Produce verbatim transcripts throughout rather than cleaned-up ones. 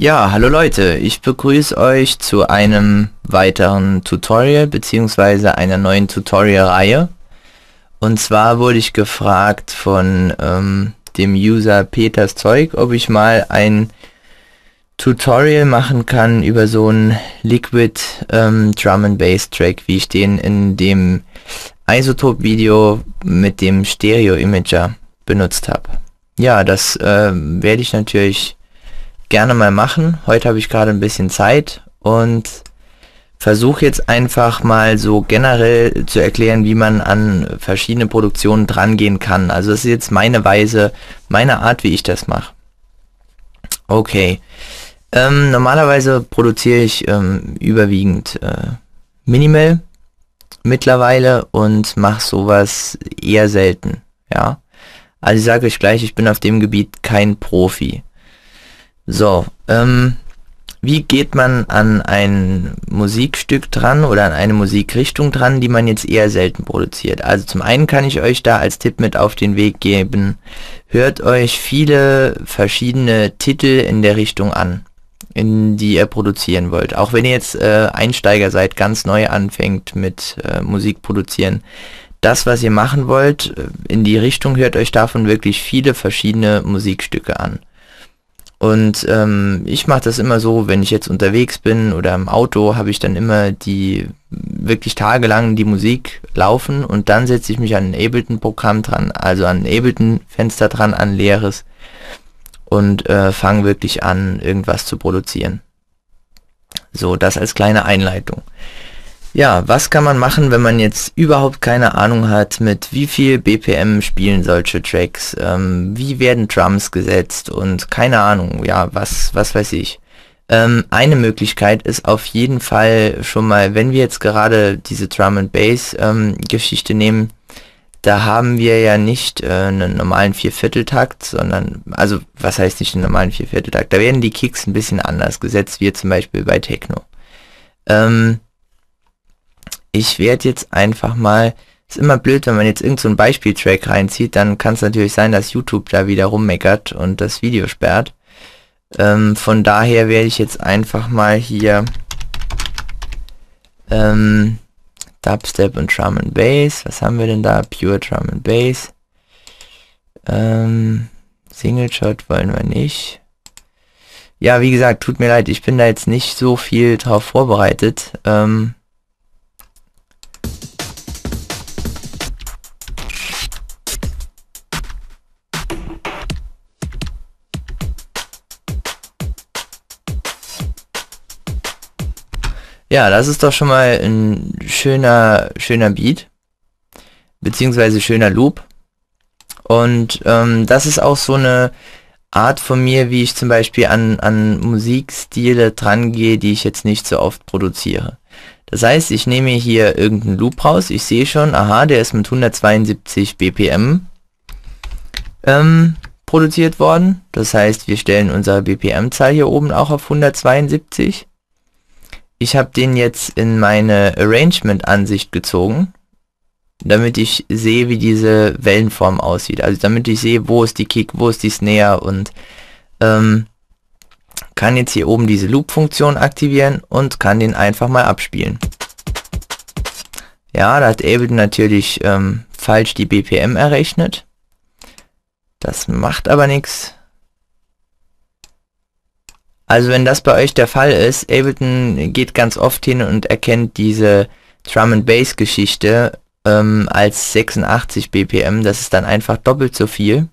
Ja, hallo Leute, ich begrüße euch zu einem weiteren Tutorial bzw. einer neuen Tutorial-Reihe. Und zwar wurde ich gefragt von ähm, dem User Peters Zeug, ob ich mal ein Tutorial machen kann über so einen Liquid ähm, Drum and Bass Track, wie ich den in dem Isotop-Video mit dem Stereo-Imager benutzt habe. Ja, das äh, werde ich natürlich gerne mal machen. Heute habe ich gerade ein bisschen Zeit und versuche jetzt einfach mal so generell zu erklären, wie man an verschiedene Produktionen drangehen kann. Also das ist jetzt meine Weise, meine Art, wie ich das mache. Okay. Ähm, normalerweise produziere ich ähm, überwiegend äh, Minimal mittlerweile und mache sowas eher selten. Ja. Also ich sage euch gleich, ich bin auf dem Gebiet kein Profi. So, ähm, wie geht man an ein Musikstück dran oder an eine Musikrichtung dran, die man jetzt eher selten produziert? Also zum einen kann ich euch da als Tipp mit auf den Weg geben, hört euch viele verschiedene Titel in der Richtung an, in die ihr produzieren wollt. Auch wenn ihr jetzt äh, Einsteiger seid, ganz neu anfängt mit äh, Musik produzieren. Das, was ihr machen wollt, in die Richtung, hört euch davon wirklich viele verschiedene Musikstücke an. Und ähm, ich mache das immer so, wenn ich jetzt unterwegs bin oder im Auto, habe ich dann immer die wirklich tagelang die Musik laufen und dann setze ich mich an ein Ableton-Programm dran, also an ein Ableton-Fenster dran, an leeres und äh, fange wirklich an, irgendwas zu produzieren. So, das als kleine Einleitung. Ja, was kann man machen, wenn man jetzt überhaupt keine Ahnung hat, mit wie viel B P M spielen solche Tracks, ähm, wie werden Drums gesetzt und keine Ahnung, ja, was, was weiß ich. Ähm, eine Möglichkeit ist auf jeden Fall schon mal, wenn wir jetzt gerade diese Drum and Bass ähm, Geschichte nehmen, da haben wir ja nicht äh, einen normalen Viervierteltakt, sondern, also was heißt nicht einen normalen Viervierteltakt, da werden die Kicks ein bisschen anders gesetzt, wie zum Beispiel bei Techno. Ähm, Ich werde jetzt einfach mal, ist immer blöd, wenn man jetzt irgend so einen Beispieltrack reinzieht, dann kann es natürlich sein, dass YouTube da wieder rummeckert und das Video sperrt. Ähm, von daher werde ich jetzt einfach mal hier ähm, Dubstep und Drum and Bass, was haben wir denn da? Pure Drum and Bass. Ähm, Single Shot wollen wir nicht. Ja, wie gesagt, tut mir leid, ich bin da jetzt nicht so viel drauf vorbereitet. Ähm, Ja, das ist doch schon mal ein schöner, schöner Beat, beziehungsweise schöner Loop. Und ähm, das ist auch so eine Art von mir, wie ich zum Beispiel an, an Musikstile dran gehe, die ich jetzt nicht so oft produziere. Das heißt, ich nehme hier irgendeinen Loop raus, ich sehe schon, aha, der ist mit hundertzweiundsiebzig B P M ähm, produziert worden. Das heißt, wir stellen unsere B P M-Zahl hier oben auch auf hundertzweiundsiebzig. Ich habe den jetzt in meine Arrangement-Ansicht gezogen, damit ich sehe, wie diese Wellenform aussieht. Also damit ich sehe, wo ist die Kick, wo ist die Snare und ähm, kann jetzt hier oben diese Loop-Funktion aktivieren und kann den einfach mal abspielen. Ja, da hat Ableton natürlich ähm, falsch die B P M errechnet. Das macht aber nichts. Also wenn das bei euch der Fall ist, Ableton geht ganz oft hin und erkennt diese Drum and Bass Geschichte ähm, als sechsundachtzig B P M, das ist dann einfach doppelt so viel.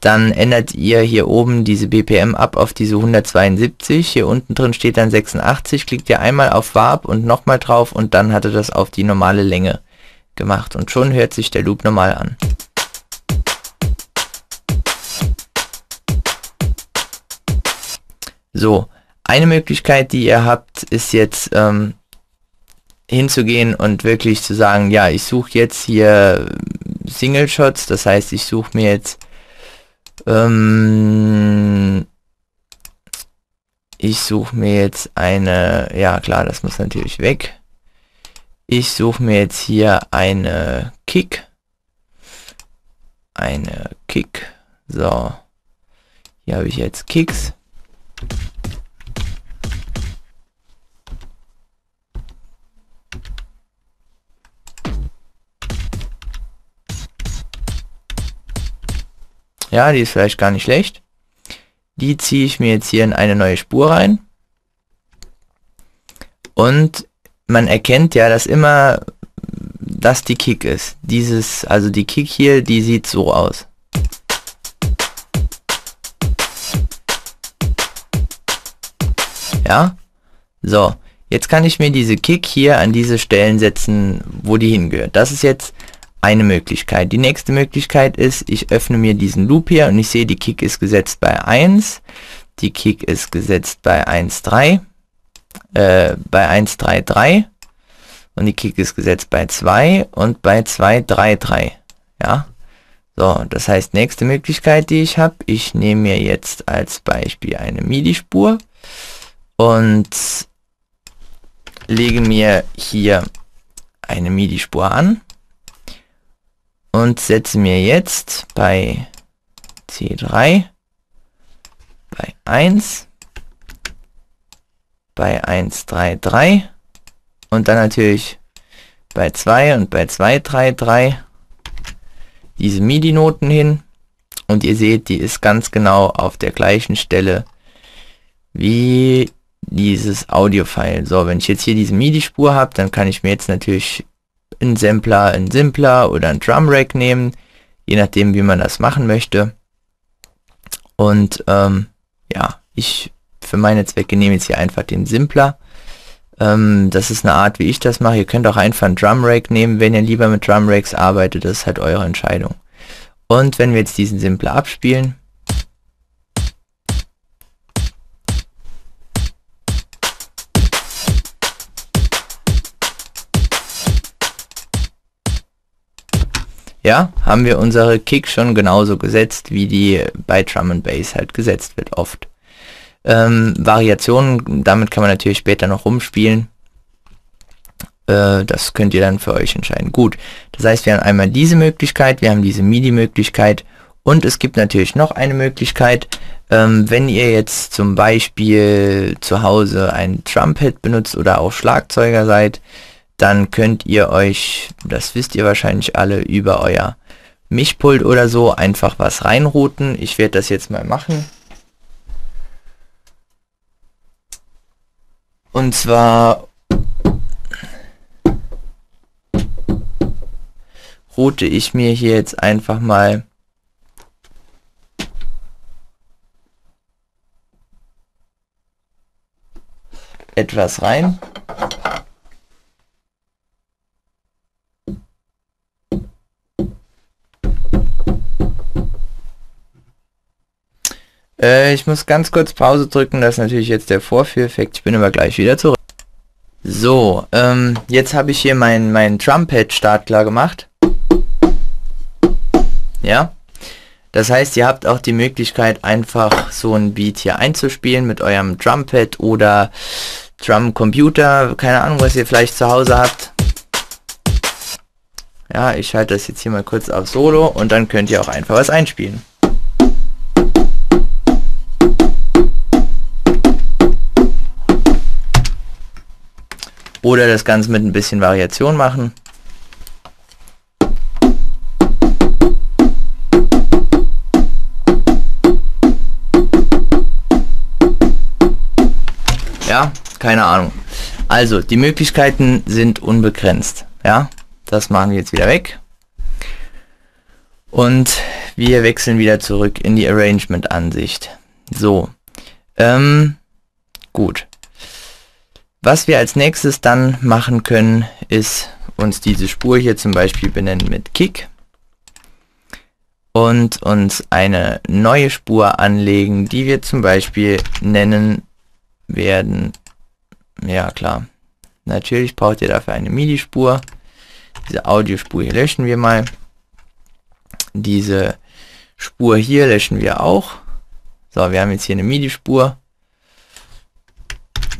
Dann ändert ihr hier oben diese B P M ab auf diese hundertzweiundsiebzig, hier unten drin steht dann sechsundachtzig, klickt ihr einmal auf Warp und nochmal drauf und dann hat er das auf die normale Länge gemacht und schon hört sich der Loop normal an. So, eine Möglichkeit, die ihr habt, ist jetzt ähm, hinzugehen und wirklich zu sagen, ja, ich suche jetzt hier Single Shots, das heißt, ich suche mir jetzt, ähm, ich suche mir jetzt eine, ja klar, das muss natürlich weg, ich suche mir jetzt hier eine Kick, eine Kick, so, hier habe ich jetzt Kicks. Ja, die ist vielleicht gar nicht schlecht. Die ziehe ich mir jetzt hier in eine neue Spur rein. Und man erkennt ja, dass immer das die Kick ist. Dieses, also die Kick hier, die sieht so aus. Ja, so. Jetzt kann ich mir diese Kick hier an diese Stellen setzen, wo die hingehört. Das ist jetzt eine Möglichkeit. Die nächste Möglichkeit ist, ich öffne mir diesen Loop hier und ich sehe, die Kick ist gesetzt bei eins. Die Kick ist gesetzt bei eins Komma drei. Äh, bei eins Komma drei drei. Und die Kick ist gesetzt bei zwei und bei zwei Komma drei drei. Ja. So, das heißt, nächste Möglichkeit, die ich habe, ich nehme mir jetzt als Beispiel eine MIDI-Spur und lege mir hier eine MIDI-Spur an und setze mir jetzt bei C drei, bei eins, bei eins Komma drei drei und dann natürlich bei zwei und bei zwei Komma drei drei diese MIDI-Noten hin. Und ihr seht, die ist ganz genau auf der gleichen Stelle wie dieses Audio-File. So, wenn ich jetzt hier diese MIDI-Spur habe, dann kann ich mir jetzt natürlich einen Sampler, einen Simpler oder einen Drum Rack nehmen, je nachdem, wie man das machen möchte. Und ähm, ja, ich für meine Zwecke nehme jetzt hier einfach den Simpler. Ähm, das ist eine Art, wie ich das mache. Ihr könnt auch einfach einen Drum Rack nehmen, wenn ihr lieber mit Drum Racks arbeitet. Das ist halt eure Entscheidung. Und wenn wir jetzt diesen Simpler abspielen, ja, haben wir unsere Kick schon genauso gesetzt, wie die bei Drum and Bass halt gesetzt wird oft. Ähm, Variationen, damit kann man natürlich später noch rumspielen. Äh, das könnt ihr dann für euch entscheiden. Gut, das heißt, wir haben einmal diese Möglichkeit, wir haben diese MIDI-Möglichkeit und es gibt natürlich noch eine Möglichkeit, ähm, wenn ihr jetzt zum Beispiel zu Hause ein Trumpet benutzt oder auch Schlagzeuger seid, dann könnt ihr euch, das wisst ihr wahrscheinlich alle, über euer Mischpult oder so einfach was reinrouten. Ich werde das jetzt mal machen. Und zwar route ich mir hier jetzt einfach mal etwas rein. Ich muss ganz kurz Pause drücken, das ist natürlich jetzt der Vorführeffekt, ich bin aber gleich wieder zurück. So, ähm, jetzt habe ich hier meinen mein Trumpet-Start klar gemacht. Ja, das heißt, ihr habt auch die Möglichkeit, einfach so ein Beat hier einzuspielen mit eurem Trumpet oder Drum-Computer, keine Ahnung, was ihr vielleicht zu Hause habt. Ja, ich schalte das jetzt hier mal kurz auf Solo und dann könnt ihr auch einfach was einspielen. Oder das Ganze mit ein bisschen Variation machen. Ja, keine Ahnung. Also, die Möglichkeiten sind unbegrenzt. Ja, das machen wir jetzt wieder weg. Und wir wechseln wieder zurück in die Arrangement-Ansicht. So, ähm, gut. Was wir als nächstes dann machen können, ist uns diese Spur hier zum Beispiel benennen mit Kick und uns eine neue Spur anlegen, die wir zum Beispiel nennen werden, ja klar, natürlich braucht ihr dafür eine MIDI-Spur, diese Audiospur hier löschen wir mal, diese Spur hier löschen wir auch, so, wir haben jetzt hier eine MIDI-Spur,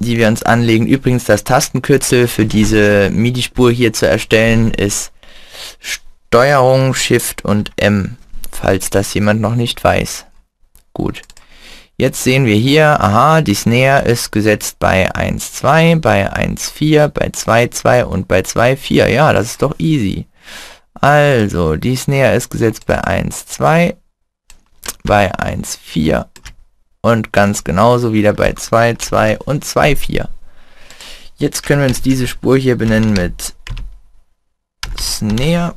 die wir uns anlegen. Übrigens, das Tastenkürzel für diese MIDI-Spur hier zu erstellen ist Steuerung, Shift und M, falls das jemand noch nicht weiß. Gut, jetzt sehen wir hier, aha, die Snare ist gesetzt bei eins Komma zwei, bei eins Komma vier, bei zwei Komma zwei und bei zwei Komma vier. Ja, das ist doch easy. Also, die Snare ist gesetzt bei eins Komma zwei, bei eins Komma vier und ganz genauso wieder bei zwei Komma zwei und zwei Komma vier. Jetzt können wir uns diese Spur hier benennen mit Snare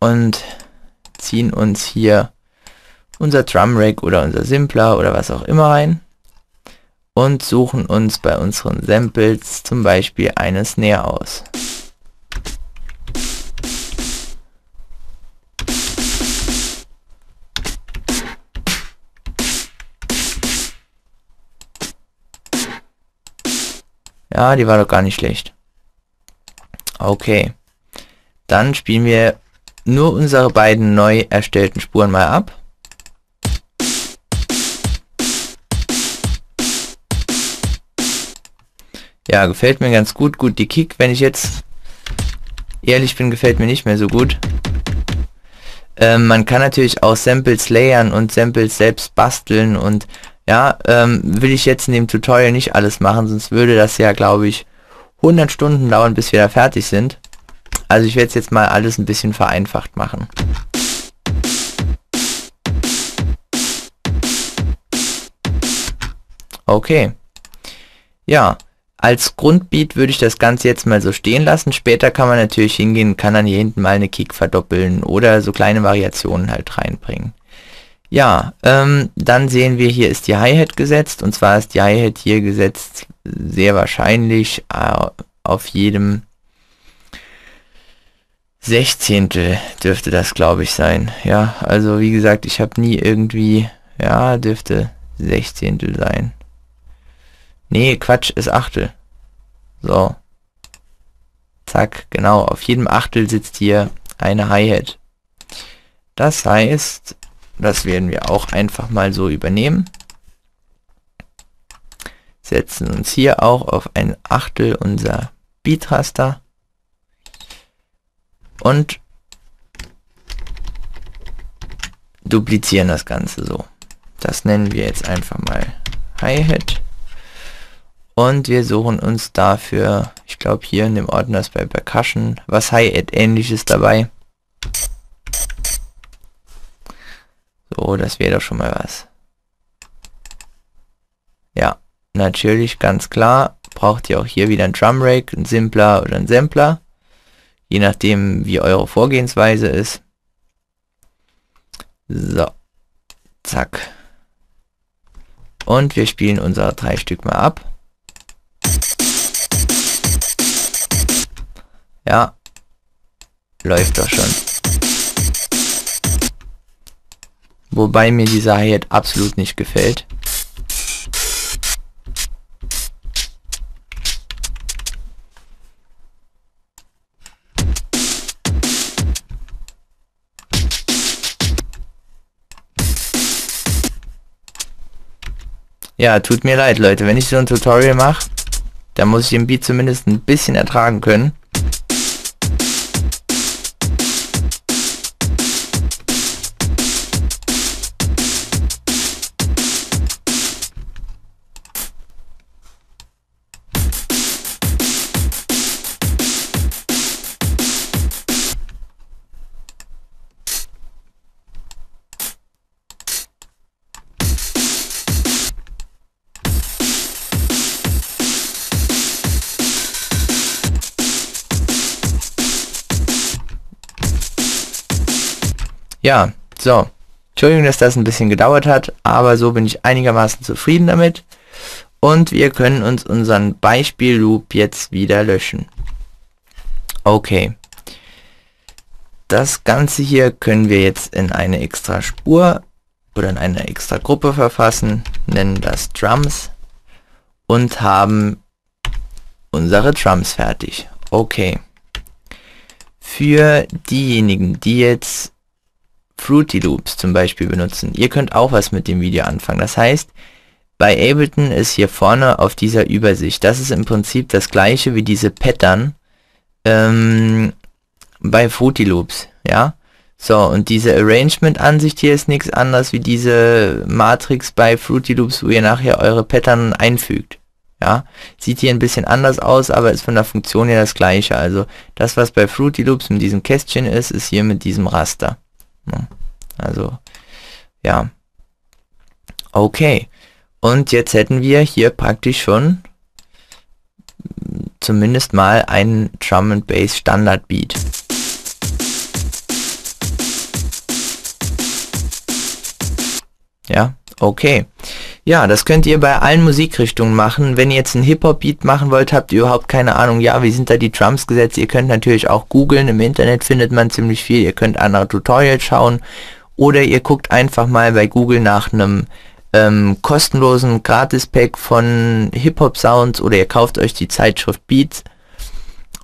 und ziehen uns hier unser Drum Rack oder unser Simpler oder was auch immer rein und suchen uns bei unseren Samples zum Beispiel eine Snare aus. Ja, die war doch gar nicht schlecht. Okay. Dann spielen wir nur unsere beiden neu erstellten Spuren mal ab. Ja, gefällt mir ganz gut. Gut, die Kick, wenn ich jetzt ehrlich bin, gefällt mir nicht mehr so gut. Ähm, man kann natürlich auch Samples layern und Samples selbst basteln und ja, ähm, will ich jetzt in dem Tutorial nicht alles machen, sonst würde das ja, glaube ich, hundert Stunden dauern, bis wir da fertig sind. Also ich werde es jetzt mal alles ein bisschen vereinfacht machen. Okay. Ja, als Grundbeat würde ich das Ganze jetzt mal so stehen lassen. Später kann man natürlich hingehen und kann dann hier hinten mal eine Kick verdoppeln oder so kleine Variationen halt reinbringen. Ja, ähm, dann sehen wir, hier ist die Hi-Hat gesetzt, und zwar ist die Hi-Hat hier gesetzt, sehr wahrscheinlich äh, auf jedem Sechzehntel dürfte das, glaube ich, sein. Ja, also wie gesagt, ich habe nie irgendwie, ja, dürfte Sechzehntel sein. Nee, Quatsch, ist Achtel. So. Zack, genau, auf jedem Achtel sitzt hier eine Hi-Hat. Das heißt... Das werden wir auch einfach mal so übernehmen. Setzen uns hier auch auf ein Achtel unser Beatraster. Und duplizieren das Ganze so. Das nennen wir jetzt einfach mal Hi-Hat. Und wir suchen uns dafür, ich glaube hier in dem Ordner ist bei Percussion, was Hi-Hat ähnliches dabei. So, das wäre doch schon mal was. Ja, natürlich, ganz klar, braucht ihr auch hier wieder ein Drum Rack, ein Simpler oder ein Sampler. Je nachdem, wie eure Vorgehensweise ist. So, zack. Und wir spielen unsere drei Stück mal ab. Ja, läuft doch schon. Wobei mir dieser Hi-Hat absolut nicht gefällt. Ja, tut mir leid, Leute. Wenn ich so ein Tutorial mache, dann muss ich den Beat zumindest ein bisschen ertragen können. Ja, so. Entschuldigung, dass das ein bisschen gedauert hat, aber so bin ich einigermaßen zufrieden damit. Und wir können uns unseren Beispiel-Loop jetzt wieder löschen. Okay. Das Ganze hier können wir jetzt in eine extra Spur oder in eine extra Gruppe verfassen, nennen das Drums und haben unsere Drums fertig. Okay. Für diejenigen, die jetzt Fruity Loops zum Beispiel benutzen. Ihr könnt auch was mit dem Video anfangen. Das heißt, bei Ableton ist hier vorne auf dieser Übersicht, das ist im Prinzip das gleiche wie diese Pattern ähm, bei Fruity Loops. Ja? So, und diese Arrangement-Ansicht hier ist nichts anderes wie diese Matrix bei Fruity Loops, wo ihr nachher eure Pattern einfügt. Ja? Sieht hier ein bisschen anders aus, aber ist von der Funktion her das gleiche. Also das, was bei Fruity Loops mit diesem Kästchen ist, ist hier mit diesem Raster. Also Ja. Okay. Und jetzt hätten wir hier praktisch schon zumindest mal einen Drum and Bass Standard Beat. Ja, okay. Ja, das könnt ihr bei allen Musikrichtungen machen. Wenn ihr jetzt einen Hip-Hop-Beat machen wollt, habt ihr überhaupt keine Ahnung, ja, wie sind da die Drums gesetzt? Ihr könnt natürlich auch googeln, im Internet findet man ziemlich viel, ihr könnt andere Tutorials schauen oder ihr guckt einfach mal bei Google nach einem ähm, kostenlosen Gratis-Pack von Hip-Hop-Sounds oder ihr kauft euch die Zeitschrift Beats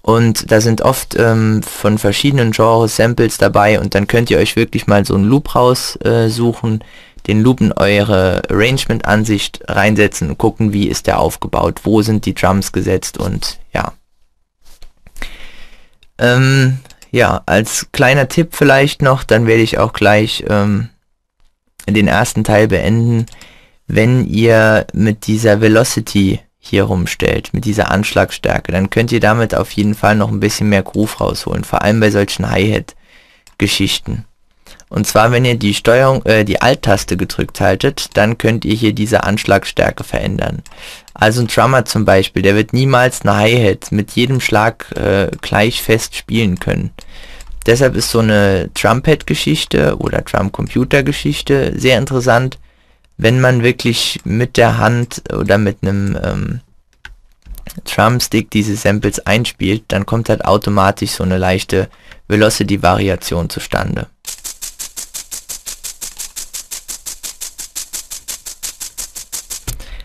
und da sind oft ähm, von verschiedenen Genres Samples dabei und dann könnt ihr euch wirklich mal so einen Loop raussuchen, äh, den Loop in eure Arrangement-Ansicht reinsetzen und gucken, wie ist der aufgebaut, wo sind die Drums gesetzt und ja. Ähm, ja, als kleiner Tipp vielleicht noch, dann werde ich auch gleich ähm, den ersten Teil beenden, wenn ihr mit dieser Velocity hier rumstellt, mit dieser Anschlagstärke, dann könnt ihr damit auf jeden Fall noch ein bisschen mehr Groove rausholen, vor allem bei solchen Hi-Hat-Geschichten. Und zwar, wenn ihr die Steuerung, äh, die Alt-Taste gedrückt haltet, dann könnt ihr hier diese Anschlagstärke verändern. Also ein Drummer zum Beispiel, der wird niemals eine Hi-Hat mit jedem Schlag äh, gleich fest spielen können. Deshalb ist so eine Trumpet-Geschichte oder Drum-Computer-Geschichte sehr interessant, wenn man wirklich mit der Hand oder mit einem ähm, Drumstick diese Samples einspielt, dann kommt halt automatisch so eine leichte Velocity-Variation zustande.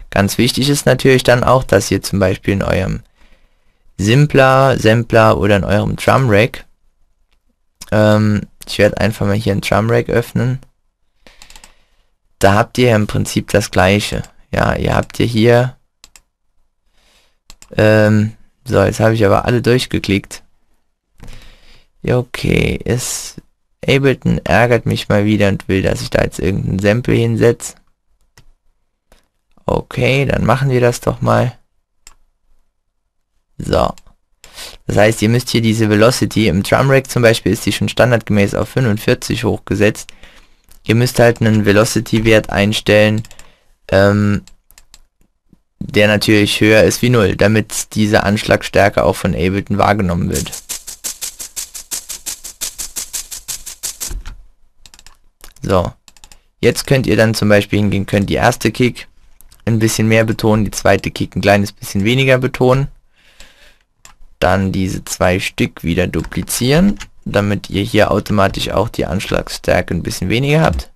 Ganz wichtig ist natürlich dann auch, dass ihr zum Beispiel in eurem Simpler, Sampler oder in eurem Drum Rack, ähm, ich werde einfach mal hier ein Drum Rack öffnen, da habt ihr im Prinzip das Gleiche. Ja, ihr habt ihr hier, ähm, so, jetzt habe ich aber alle durchgeklickt. Ja, okay, ist, Ableton ärgert mich mal wieder und will, dass ich da jetzt irgendein Sample hinsetze. Okay, dann machen wir das doch mal. So. Das heißt, ihr müsst hier diese Velocity, im Drum Rack zum Beispiel ist die schon standardgemäß auf fünfundvierzig hochgesetzt. Ihr müsst halt einen Velocity-Wert einstellen, ähm, der natürlich höher ist wie null, damit diese Anschlagstärke auch von Ableton wahrgenommen wird. So. Jetzt könnt ihr dann zum Beispiel hingehen, könnt die erste Kick ein bisschen mehr betonen, die zweite Kick ein kleines bisschen weniger betonen. Dann diese zwei Stück wieder duplizieren, damit ihr hier automatisch auch die Anschlagsstärke ein bisschen weniger habt.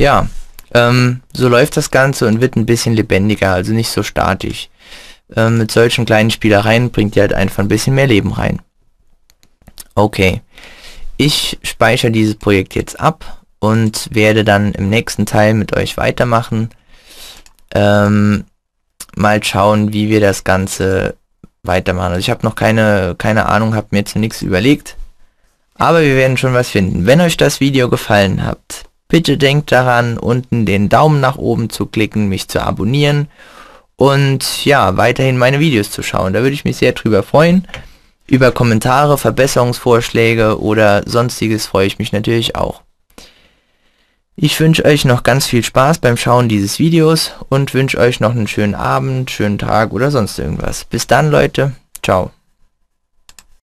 Ja, ähm, so läuft das Ganze und wird ein bisschen lebendiger, also nicht so statisch. Ähm, mit solchen kleinen Spielereien bringt ihr halt einfach ein bisschen mehr Leben rein. Okay, ich speichere dieses Projekt jetzt ab und werde dann im nächsten Teil mit euch weitermachen. Ähm, mal schauen, wie wir das Ganze weitermachen. Also ich habe noch keine, keine Ahnung, habe mir jetzt nichts überlegt, aber wir werden schon was finden. Wenn euch das Video gefallen hat, bitte denkt daran, unten den Daumen nach oben zu klicken, mich zu abonnieren und ja, weiterhin meine Videos zu schauen. Da würde ich mich sehr drüber freuen. Über Kommentare, Verbesserungsvorschläge oder sonstiges freue ich mich natürlich auch. Ich wünsche euch noch ganz viel Spaß beim Schauen dieses Videos und wünsche euch noch einen schönen Abend, schönen Tag oder sonst irgendwas. Bis dann, Leute. Ciao.